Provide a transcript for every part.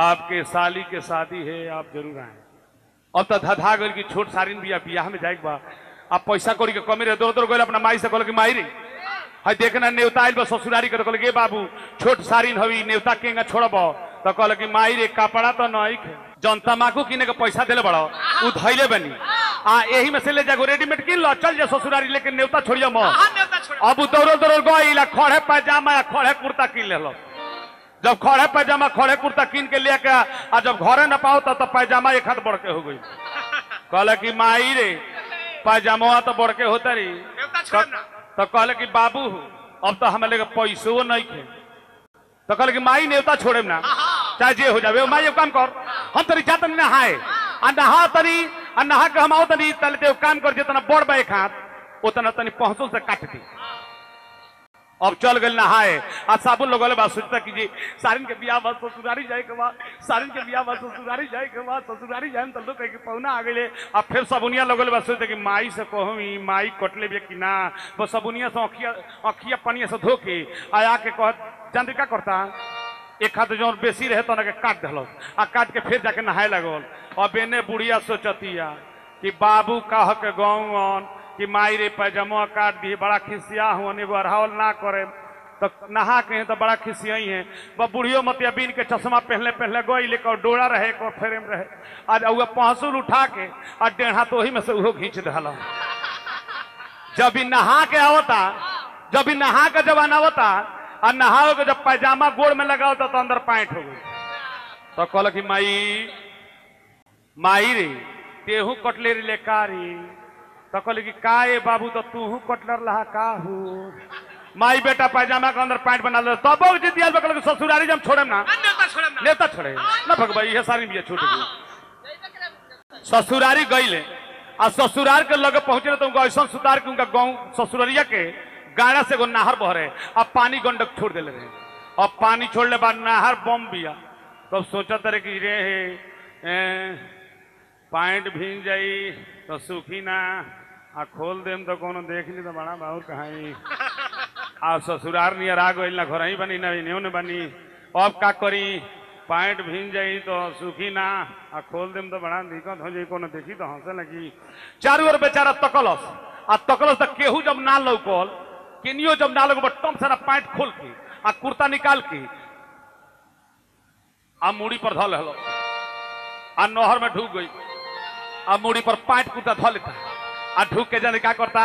आपके साली के शादी है, आप जरूर आए। और तधा गई कि छोट सारिन भी बियाह में जाएगा बा, आप पैसा कौड़ी के कमी रहे दो दो गए अपना माई से कहल कि माई रे हई देखना नेवता आयल बा ससुरारी के, तो कहल बाबू छोट सारिन हवी नेवता केंगा छोड़ब, तो कहल कि माई रे कपड़ा तो नहीं जौन तम्बाकू किने के पैसा दिले बड़ो उ धैले बनी आ यही में से ले जागो रेडीमेड किन लो चल जा ससुरारी, लेकिन नेवता छोड़िया मो अब दौड़ो दौड़ो गई खड़े पैजामा खड़े कुर्ता किन ले लो। जब खड़े पैजामा खड़े कुर्ता किन के लेके आ जब घरे न पाओ तब तो पैजामा एक हाथ बड़के हो गई, कहल कि माई रे पैजामा तो बड़के होता रही, तो कहल कि बाबू अब तो हम लेके पैसो नहीं थे, तो कहल कि माई नेवता छोड़े ना चाहे जे हो जाए माई काम कर हम तरी जात नहाए आ नहा तरी आ नहा के हम आओ तरी तले काम कर जितना बड़ बा एक हाथ उतना तनी पहुंचो से काट दी। अब चल गए नहाए आ साबुन लोग बात सोचता कि जी सारिन के बियाह बा ससुरारी जाए के बाद सारिन के बियाह बा ससुरारी जाए के बाद ससुरारी जाए तो लोग पहुना आ गए। अब फिर सबुनिया लोग बात सोचते कि माई से कहूँ माई कटले भी कि ना वो सबुनिया से अखिया पनिया से धो के आया के कह चंद्र का करता एक हाथ जो बेसी रहे तो उनके काट दिल आ काट के फिर जाके नहाए लगल। अब एने बुढ़िया सोचतिया कि बाबू कह के गाँव कि माई रे पैजामा काट दिए बड़ा खिसिया होने वो अरहावल ना करे तो नहा के तो बड़ा खिसियाई है वह बुढ़ियो मतिया बीन के चश्मा पहले पहले गई लेकर डोरा रहे को फ्रेम रहे आज वह पहसूल उठा के और डेढ़ हाथ तो वही में से उहो घींच दल। जब भी नहा के आवता जब भी नहा के जब अनावता और नहाओ के जब पैजामा गोड़ में लगावता तो अंदर पैंट हो गई, तो कहल कि माई माई रे तेहू कटले रे लेकारी, तो कहल कि का ए बाबू तो तूहू कटलर लहा काहू माई बेटा पैजामा के अंदर पैंट बना ले तब जितिया कहल ससुरारी जब छोड़े ना नेता छोड़े ना भगवा ये सारी भी छूट गई ससुरारी गई ले आ ससुरार के लगे पहुंचे तो उनका ऐसा सुतार के उनका गाँव ससुररिया के गाड़ा से एगो नहर बह रहे अब पानी गंडक छोड़ दे रहे अब पानी छोड़ने बाद नहर बम बिया तब सोचा तरे कि रे पैंट भीन जाई तो सूखी ना आ खोल देम तो कोनो देख ली तो बड़ा बाहुर कहीं आ ससुरार नियर आ गई ना घर ही बनी ना इन्हों ने बनी। अब का करी पैंट भीन जाई तो सूखी ना आ खोल देम तो बड़ा दिक्कत हो जाई कोनो देखी तो हंसे लगी। चारू ओर बेचारा तकलस आ तकलस तक केहू जब ना लौकल केनियो जब ना लग टम सारा पैंट खोल के आ कुर्ता निकाल के आ मूड़ी पर धल हलो आ नहर में ढूक गई आ मूड़ी पर पैंट कुर्ता धल लेता आ ढूक के जाने क्या करता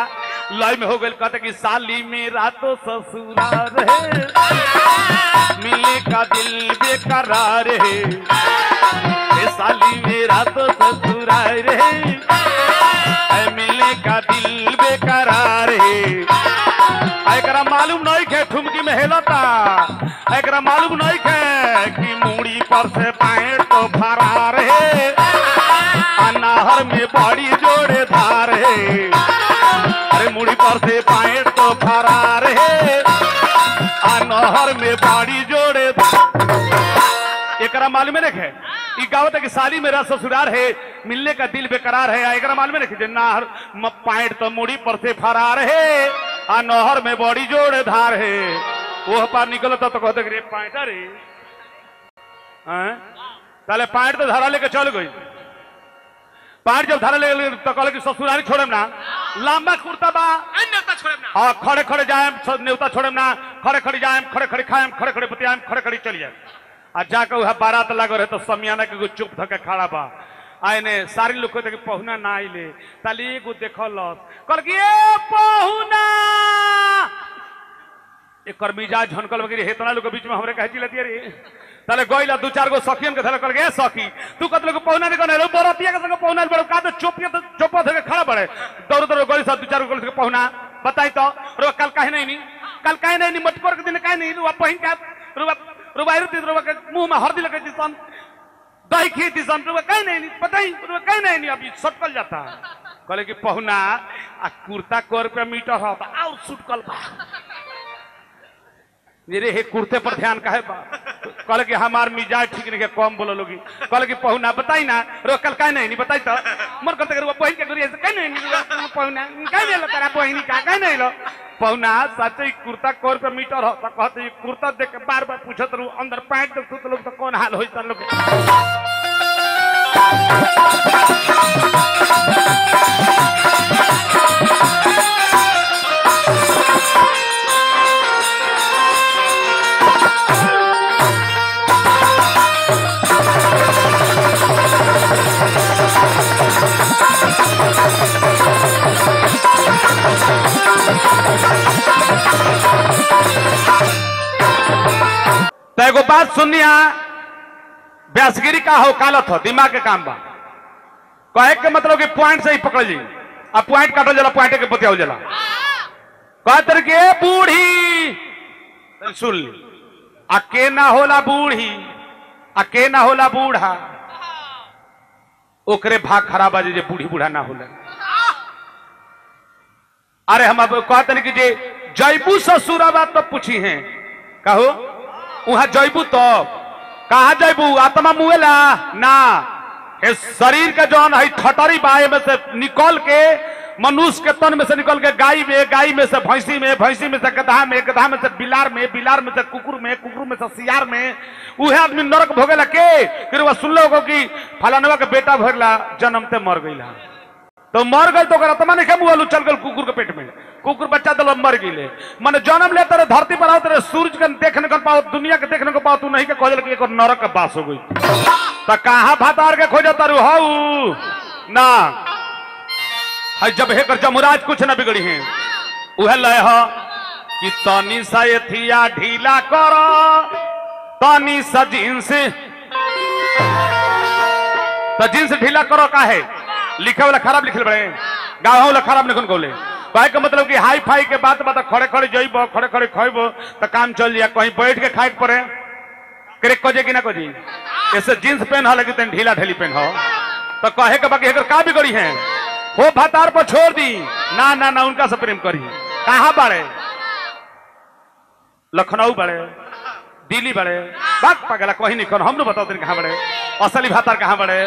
लय में हो गई कहते कि साली मेरा तो ससुरार है मिले का दिल बेकरार है ए साली मेरा तो ससुरार है मिले का दिल बेकरार है एकरा मालूम नहीं है ठुमकी में हेलता एकरा मालूम नहीं है कि मूड़ी पर से पैंट तो फरार है नहर में बड़ी जोड़े धार है अरे मूड़ी पर से पैंट तो फरार है नहर में बड़ी जोड़े एकरा मालूम नहीं है ई गावत कि साली मेरा ससुरार है मिलने का दिल बेकरार है एकरा मालूम नहीं है नहर में पैंट तो मूड़ी पर से फरार है आ नहर में बड़ी जोड़ धार है वह पार निकलता तो कहते रे पैंट रे ताले पैंट तो धारा लेके चल गई पैंट जब धारा ले तो कहल कि ससुरारी छोड़े ना लंबा कुर्ता बा हाँ खड़े खड़े जाए नेवता छोड़े ना खड़े खड़े जाए खड़े खड़े खाएम खड़े खड़े बतियाएम खड़े खड़े चल जाए आ जाकर वह बारात लागल रहे तो समियाना के चुप धके खड़ा बा आने सारी लोग कहते पहुना ना आइले ताली एगो देखल कल कि पहुना एक मिजाज झनकल वगैरह हेतना लोग बीच में हमरे कहे चिल्लाती रे ताले गइला दू चार गो सखियन के धर कल गे सखी तू कत लोग पहुना देखो ना बरतिया के संग पहुना बड़ो का तो चोपिया तो चोपा धर के खड़ा बड़े दौड़ दौड़ गइल सा दू चार गो पहुना बताई तो रो कल काहे नहीं कल काहे नहीं मटकोर के दिन काहे नहीं रुवा पहिन का रुवा रुवाइर ती रुवा के मुंह में हरदी लगे सन दही खेती कहीं नहीं पता ही कहीं नहीं अभी सटकल जाता कहले कि पहुना आ कुर्ता को रुपया मीटर हो और सुटकल बा मेरे हे कुर्ते पर ध्यान काहे बा कहले कि हमार मिजाज ठीक नहीं कम बोलो लोगी कहले कि पहुना बताई ना रोकल कहीं नहीं बताई तो मन करते बहन के गुरी कहीं नहीं पहुना कहीं नहीं लो पहुना सच ही कुर्ता कोर पे मीटर हो कहते कुर्ता देख के बार बार पूछत रहू अंदर पैंट देख सुत लोग तो कौन हाल होई तन लोग एगो बात सुनिया व्यासगिरी का हो कालत हो दिमाग के काम बा कहे के मतलब कि पॉइंट से ही पकड़ ली अब पॉइंट काटल जला पॉइंट के बतियाओ जला कह तर के बूढ़ी सुन ली अके ना होला बूढ़ी अके ना होला बूढ़ा ओकरे भाग खराब आज बूढ़ी बूढ़ा ना होला। अरे हम अब कहते कि जे जयबू ससुराबा तो पूछी हैं कहो वहां जयबू तो कहा जयबू आत्मा मुएला ना इस शरीर का जौन है ठटरी बाय में से निकल के मनुष्य के तन में से निकल के गाय में से भैंसी में से गधा में से बिलार में से कुकुर में से सियार में उहे आदमी नरक भोगेला के फिर वह सुन लो कि फलानवा के बेटा भरला जन्मते मर गईला तो मर गई तो आत्मा नहीं खेम हुआ चल गल कुकुर के पेट में कुकुर बच्चा दल मर गिले मैंने जन्म लेते रहे धरती पर आओ तेरे सूरज के देखने को पाओ दुनिया के देखने को पाओ तू नहीं के खोजल कि एक नरक के बास हो गई तो कहाँ भातार के खोज तारू हाउ ना है जब हेकर जमुराज कुछ ना बिगड़ी है उह लय ह कि तनी सा एथिया ढीला कर तनी सा जींस ढीला करो काहे लिखे वाला खराब लिखल बड़े गाँव वाला खराब लिखल को कहे का मतलब कि हाई फाई के बात बता खड़े खड़े जब खड़े खड़े खेब तो काम चल जाए कहीं बैठ के खाए पड़े क्रेक कोजे कि ना कोजी ऐसे जींस पेन हो लेकिन ढीला ढेली पेन हो तो कहे के बाकी का बिगड़ी है हो भातार पर छोड़ दी ना ना ना उनका से प्रेम करी कहाँ बड़े लखनऊ बड़े दिल्ली बड़े बात पगला कहीं नहीं करो हम बताओ दिन कहाँ बड़े असली भातार कहाँ बड़े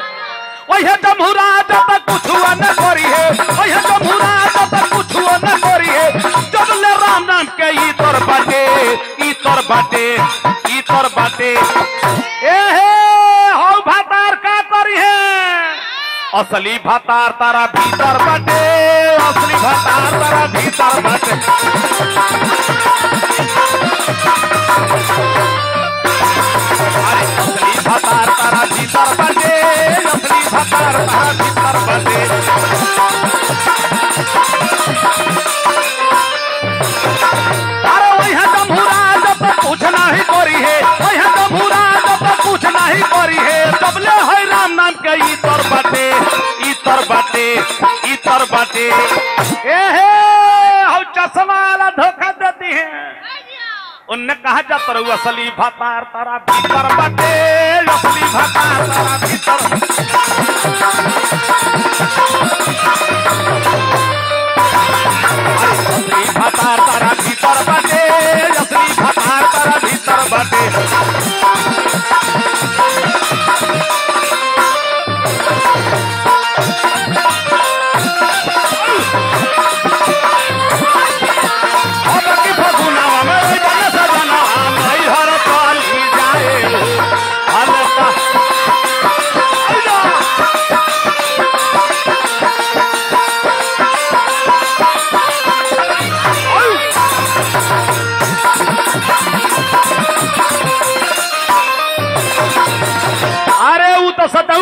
वही जमुराज तक कुछ न करी है वही जमुराज तक कुछ न करी है जब ले राम नाम के इतर बाटे इतर बाटे इतर बाटे ए हौ भातार का करी है असली भातार तारा भीतर बाटे असली भातार तारा भीतर बाटे असली भातार तारा भीतर बाटे असली भातार तारा भीतर बाटे अरे वही जमुरा जब कुछ नहीं करी है वही जमुरा जब कुछ नहीं करी है जब ले है राम नाम के इतर बाटे इतर बाटे इतर बाटे ए हे हम चश्मा वाला धोखा देती है उनने कहा जाता रहू असली भातार तारा भीतर बाटे असली भातार तारा भीतर असली भातार तारा भीतर बाटे असली भातार तारा भीतर बाटे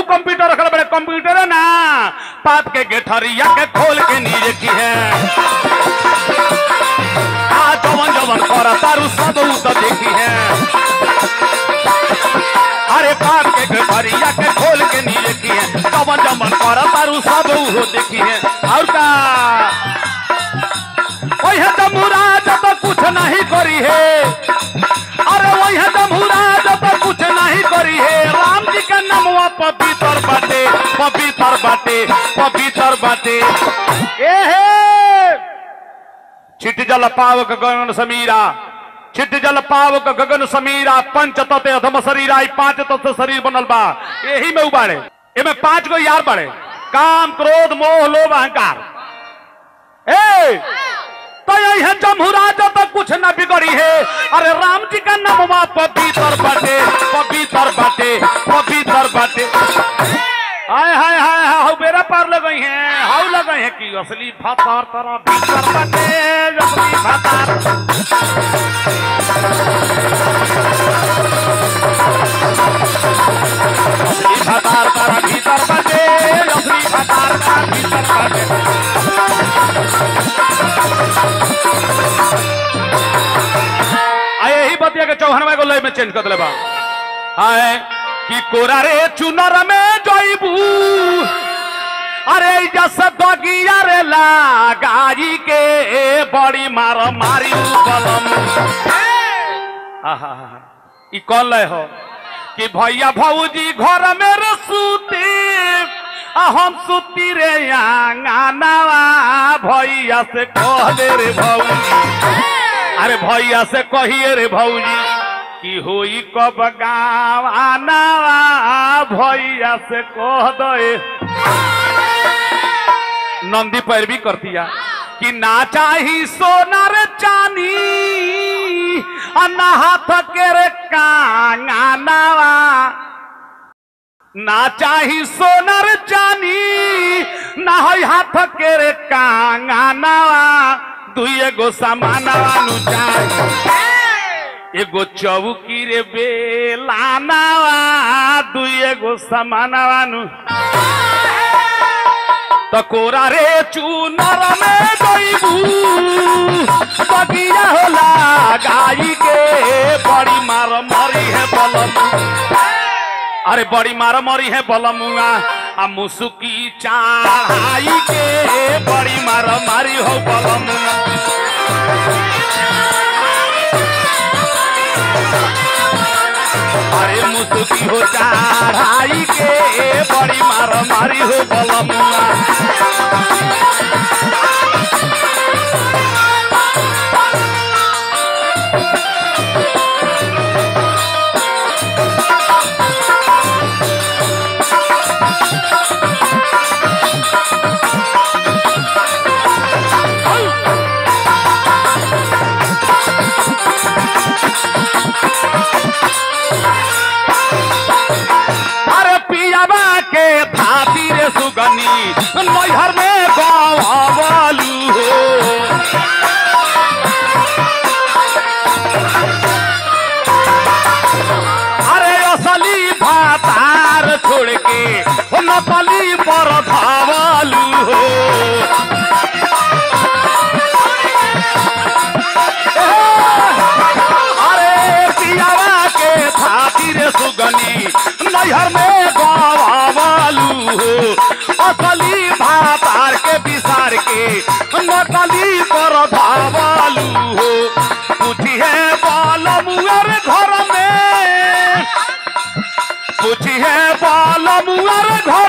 कंप्यूटर रखल बड़े कंप्यूटर है ना पात के गेठरिया के खोल के नीचे की है आज जवन जवन कर तारू सदू तो देखी है अरे पात के गेठरिया के खोल के नीचे की है जवन जवन कर तारू सदू हो देखी है और का वही है जमुराज तो कुछ नहीं करी है अरे वही है जमुराज तो कुछ नहीं करी है राम जी का नाम पवित्र बाटे पवित्र बाटे पवित्र बाटे ए हे चिट जल पाव गगन समीरा चिट जल पाव गगन समीरा पंच तते अधम शरीरा पांच तत्व शरीर बनल बा यही में उबाड़े एमें पांच गो यार बड़े काम क्रोध मोह लोभ अहंकार ए तो यही है जमहुराज तो कुछ न बिगड़ी है। अरे राम जी का नाम हुआ पवित्र बटे पवित्र बटे पवित्र बटे। हाय हाय हाय हाउ मेरा पार लगे हैं, हाउ लगे हैं कि असली भातार तरह भीतर बटे असली भातार तरह भीतर बटे असली भातार तरह भीतर बटे। यही बतिया के चौहनवा को लय में चेंज कर देबा। हाय कि कोरा रे चुनर में जइबू, अरे जस दगिया रे लगाई के बड़ी मार मारी बलम। आहा ई कौन लय हो कि भैया भौजी घर में रे सूती, हम सुती रे आंगनवा भैया से कह दे रे भौजी, अरे भैया से कहिए रे भौजी कि होई कब गावाना भैया से कह दे। नंदी पैरवी करतिया कि ना चाही सोना रे चानी ना हाथ के रे कांगाना, ना चाही सोना रे चानी ना हाथ के रे कांगाना, दुए गो सामानवानु चाही एगो चौकी रे बेलानावा दुए गो सामानवानु। तो कोरा रे चुनर में जइबू बगिया होला गाई के बड़ी मार मरी है बलमुआ, अरे बड़ी मार मरी है बलमुआ आ मुसुकी चाढ़ाई के बड़ी मार मारी हो बलमुआ। अरे मुसुकी हो चाढ़ाई के बड़ी मार मारी हो बलमुआ। नैहर में गवालू हो, अरे असली भातार छोड़ के नकली पर धावालू हो। अरे पियावा के भाती रे सुगनी नैहर में गवालू हो, असली भातार के बिसार के नकली पर धावालू हो। पूछी है बालमुआर घर में, पूछी है बालमुआर घर